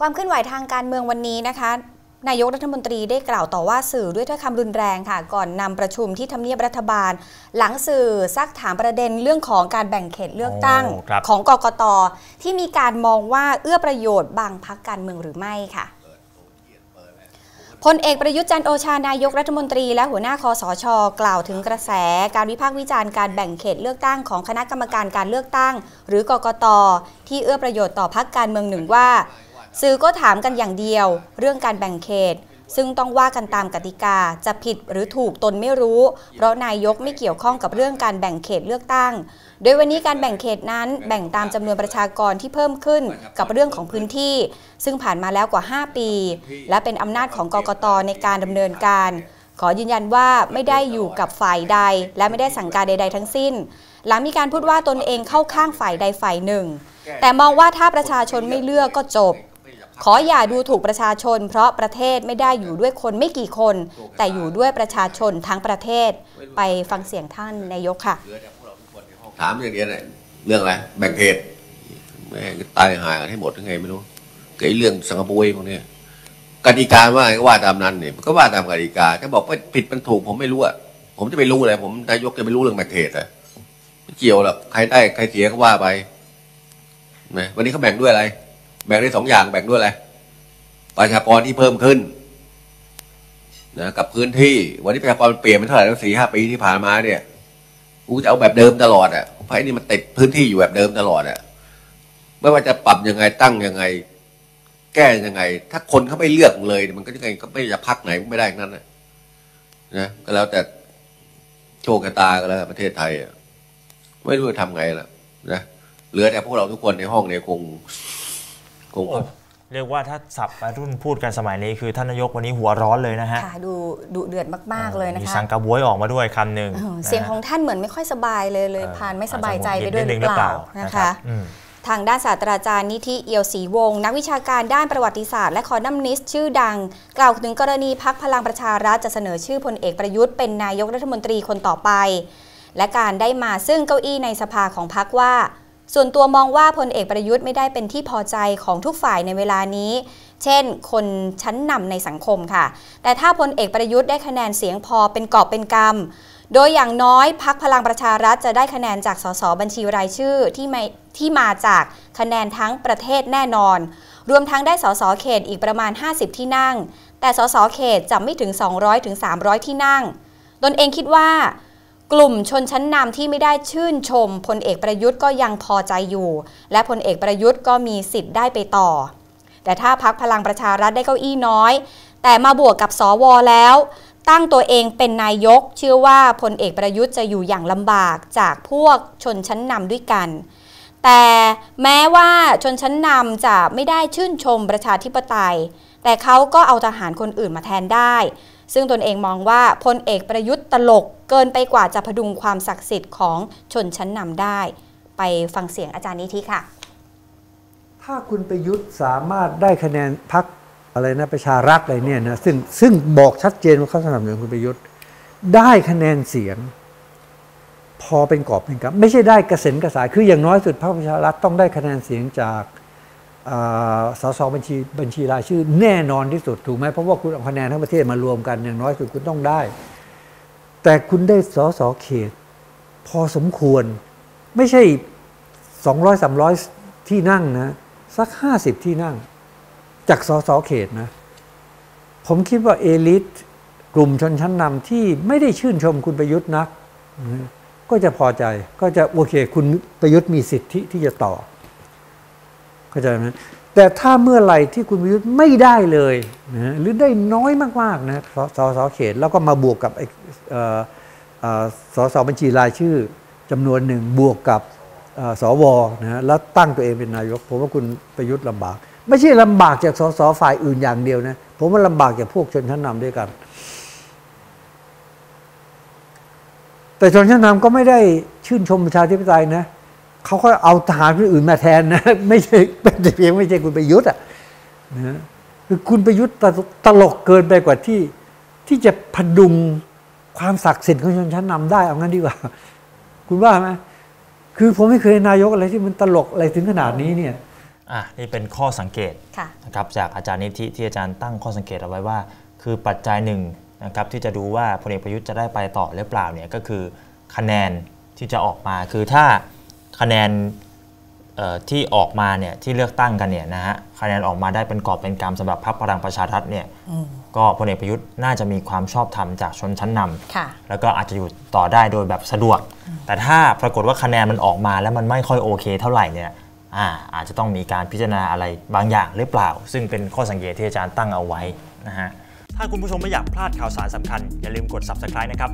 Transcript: ความเคลื่อนไหวทางการเมืองวันนี้นะคะนายกรัฐมนตรีได้กล่าวต่อว่าสื่อด้วยถ้อยคำรุนแรงค่ะก่อนนำประชุมที่ทำเนียบรัฐบาลหลังสื่อซักถามประเด็นเรื่องของการแบ่งเขตเลือกตั้งของกกต.ที่มีการมองว่าเอื้อประโยชน์บางพรรคการเมืองหรือไม่ค่ะพลเอกประยุทธ์จันทร์โอชานายกรัฐมนตรีและหัวหน้าคสช.กล่าวถึงกระแสการวิพากษ์วิจารณ์การแบ่งเขตเลือกตั้งของคณะกรรมการการเลือกตั้งหรือกกต.ที่เอื้อประโยชน์ต่อพรรคการเมืองหนึ่งว่าสื่อก็ถามกันอย่างเดียวเรื่องการแบ่งเขตซึ่งต้องว่ากันตามกติกาจะผิดหรือถูกตนไม่รู้เพราะนายกไม่เกี่ยวข้องกับเรื่องการแบ่งเขตเลือกตั้งโดยวันนี้การแบ่งเขตนั้นแบ่งตามจำนวนประชากรที่เพิ่มขึ้นกับเรื่องของพื้นที่ซึ่งผ่านมาแล้วกว่า5ปีและเป็นอำนาจของกกต.ในการดำเนินการขอยืนยันว่าไม่ได้อยู่กับฝ่ายใดและไม่ได้สั่งการใดๆทั้งสิ้นหลังมีการพูดว่าตนเองเข้าข้างฝ่ายใดฝ่ายหนึ่งแต่มองว่าถ้าประชาชนไม่เลือกก็จบขออย่าดูถูกประชาชนเพราะประเทศไม่ได้อยู่ด้วยคนไม่กี่คนแต่อยู่ด้วยประชาชนทั้งประเทศไปฟังเสียงท่านนายกค่ะถามอย่างเดียวเนี่ยเรื่องอะไรแบ่งเขตแม่งตายหายกันให้หมดยังไงไม่รู้เกี่ยวเรื่องสังคมพวกนี้กติกาว่าว่าตามนั้นเนี่ยก็ว่าตามกติกาถ้าบอกว่าผิดมันถูกผมไม่รู้อ่ะผมจะไปรู้อะไรผมนายกจะไปรู้เรื่องแบ่งเขตอ่ะไม่เกี่ยวหรอกใครได้ใครเสียก็ว่าไปนะวันนี้เขาแบ่งด้วยอะไรแบ่งได้สองอย่างแบ่งด้วยอะไรประชากรที่เพิ่มขึ้นนะกับพื้นที่วันนี้ประชากรเปลี่ยนไปเท่าไหร่ตั้ง4-5 ปีที่ผ่านมาเนี่ยกูจะเอาแบบเดิมตลอดอ่ะเพราะไอ้นี่มันติดพื้นที่อยู่แบบเดิมตลอดอ่ะไม่ว่าจะปรับยังไงตั้งยังไงแก้ยังไงถ้าคนเขาไม่เลือกเลยมันก็ยังไงก็ไม่จะพักไหนไม่ได้นั่นนะก็แล้วแต่โชคชะตาก็แล้วประเทศไทยไม่รู้จะทำไงล่ะนะเหลือแต่พวกเราทุกคนในห้องเนี่ยคงเรียกว่าถ้าสับวัยรุ่นพูดกันสมัยนี้คือท่านนายกวันนี้หัวร้อนเลยนะฮะดูดุเดือดมากๆเลยนะคะมีสังกะบ๊วยออกมาด้วยคำหนึ่งเสียงของท่านเหมือนไม่ค่อยสบายเลยผ่านไม่สบายใจไปด้วยหรือเปล่านะคะทางด้านศาสตราจารย์นิธิเอียวศรีวงศ์นักวิชาการด้านประวัติศาสตร์และคอลัมนิสต์ชื่อดังกล่าวถึงกรณีพรรคพลังประชารัฐจะเสนอชื่อพลเอกประยุทธ์เป็นนายกรัฐมนตรีคนต่อไปและการได้มาซึ่งเก้าอี้ในสภาของพรรคว่าส่วนตัวมองว่าพลเอกประยุทธ์ไม่ได้เป็นที่พอใจของทุกฝ่ายในเวลานี้เช่นคนชั้นนำในสังคมค่ะแต่ถ้าพลเอกประยุทธ์ได้คะแนนเสียงพอเป็นกอบเป็นกำโดยอย่างน้อยพรรคพลังประชารัฐจะได้คะแนนจากสสบัญชีรายชื่อที่มาจากคะแนนทั้งประเทศแน่นอนรวมทั้งได้สสเขตอีกประมาณ50ที่นั่งแต่สสเขตจะไม่ถึง 200-300 ที่นั่งตนเองคิดว่ากลุ่มชนชั้นนำที่ไม่ได้ชื่นชมพลเอกประยุทธ์ก็ยังพอใจอยู่และพลเอกประยุทธ์ก็มีสิทธิ์ได้ไปต่อแต่ถ้าพรรคพลังประชารัฐได้เก้าอี้น้อยแต่มาบวกกับสวแล้วตั้งตัวเองเป็นนายกเชื่อว่าพลเอกประยุทธ์จะอยู่อย่างลำบากจากพวกชนชั้นนำด้วยกันแต่แม้ว่าชนชั้นนำจะไม่ได้ชื่นชมประชาธิปไตยแต่เขาก็เอาทหารคนอื่นมาแทนได้ซึ่งตนเองมองว่าพลเอกประยุทธ์ตลกเกินไปกว่าจะพดุงความศักดิ์สิทธิ์ของชนชั้นนำได้ไปฟังเสียงอาจารย์นิธิค่ะถ้าคุณประยุทธ์สามารถได้คะแนนพรรคอะไรนะประชารัฐอะไรเนี่ยนะซึ่งบอกชัดเจนว่าเขาสนับสนุนคุณประยุทธ์ได้คะแนนเสียงพอเป็นกอบเป็นกำไม่ใช่ได้กระเซ็นกระสายคืออย่างน้อยสุดพรรคประชารัฐต้องได้คะแนนเสียงจากสสบัญชีรายชื่อแน่นอนที่สุดถูกไหมเพราะว่าคุณเอาคะแนนทั้งประเทศมารวมกันอย่างน้อยสุดคุณต้องได้แต่คุณได้สสเขตพอสมควรไม่ใช่200-300ที่นั่งนะสัก50ที่นั่งจากสสเขตนะผมคิดว่าเอลิทกลุ่มชนชั้นนำที่ไม่ได้ชื่นชมคุณประยุทธ์นักก็จะพอใจก็จะโอเคคุณประยุทธ์มีสิทธิที่จะต่อเข้าใจไหมแต่ถ้าเมื่อไหร่ที่คุณประยุทธ์ไม่ได้เลยนะหรือได้น้อยมากๆนะสสเขตแล้วก็มาบวกกับสสบัญชีรายชื่อจำนวนหนึ่งบวกกับสวนะแล้วตั้งตัวเองเป็นนายกผมว่าคุณประยุทธ์ลำบากไม่ใช่ลำบากจากสสฝ่ายอื่นอย่างเดียวนะผมว่าลำบากจากพวกชนชั้นนำด้วยกันแต่ชนชั้นนำก็ไม่ได้ชื่นชมประชาธิปไตยนะเขาก็เอาทหารคนอื่นมาแทนนะไม่ใช่เป็นแต่เพียงไม่ใช่คุณประยุทธ์อ่ะนะคือคุณประยุทธ์ตลกเกินไปกว่าที่จะพดุงความศักดิ์สิทธิ์ของชนชั้นนำได้เอางั้นดีกว่าคุณว่าไหมคือผมไม่เคยนายกอะไรที่มันตลกอะไรถึงขนาดนี้เนี่ย นี่เป็นข้อสังเกตนะครับจากอาจารย์นิธิที่อาจารย์ตั้งข้อสังเกตเอาไว้ว่าคือปัจจัยหนึ่งนะครับที่จะดูว่าพลเอกประยุทธ์จะได้ไปต่อหรือเปล่าเนี่ยก็คือคะแนนที่จะออกมาคือถ้าคะแนนที่ออกมาเนี่ยที่เลือกตั้งกันเนี่ยนะฮะคะแนนออกมาได้เป็นกอบเป็นกำสำหรับพรรคพลังประชารัฐเนี่ยก็พลเอกประยุทธ์น่าจะมีความชอบธรรมจากชนชั้นนำแล้วก็อาจจะอยู่ต่อได้โดยแบบสะดวกแต่ถ้าปรากฏว่าคะแนนมันออกมาแล้วมันไม่ค่อยโอเคเท่าไหร่เนี่ยอาจจะต้องมีการพิจารณาอะไรบางอย่างหรือเปล่าซึ่งเป็นข้อสังเกตที่อาจารย์ตั้งเอาไว้นะฮะถ้าคุณผู้ชมไม่อยากพลาดข่าวสารสำคัญอย่าลืมกด Subscribe นะครับ